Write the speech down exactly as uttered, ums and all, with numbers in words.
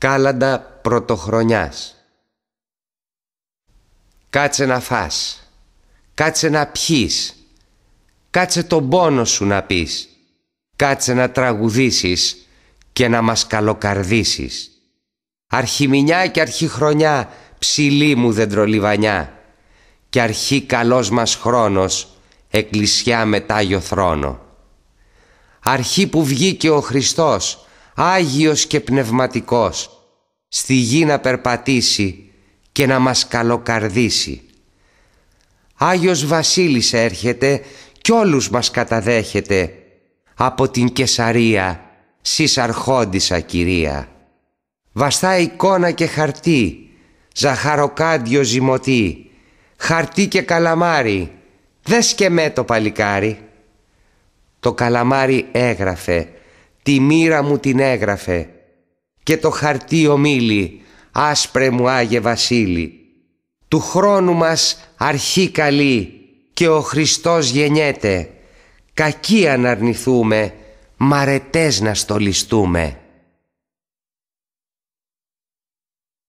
Κάλαντα πρωτοχρονιάς. Κάτσε να φας, κάτσε να πιείς, κάτσε τον πόνο σου να πεις, κάτσε να τραγουδήσεις και να μας καλοκαρδίσεις. Αρχιμηνιά και αρχιχρονιά, ψηλή μου δεντρολιβανιά, και αρχή καλός μας χρόνος, εκκλησιά με τάγιο θρόνο. Αρχή που βγήκε ο Χριστός, άγιος και πνευματικός, στη γη να περπατήσει και να μας καλοκαρδίσει. Άγιος Βασίλης έρχεται κι όλους μας καταδέχεται, από την Καισαρία, σεις αρχόντισσα Κυρία. Βαστά εικόνα και χαρτί, ζαχαροκάντιο ζυμωτή, χαρτί και καλαμάρι, δες και με το παλικάρι. Το καλαμάρι έγραφε, τη μοίρα μου την έγραφε, και το χαρτί ομίλη, άσπρε μου Άγιε Βασίλη. Του χρόνου μας αρχή καλή και ο Χριστός γεννιέται, κακή αν αρνηθούμε, μαρετές να στολιστούμε.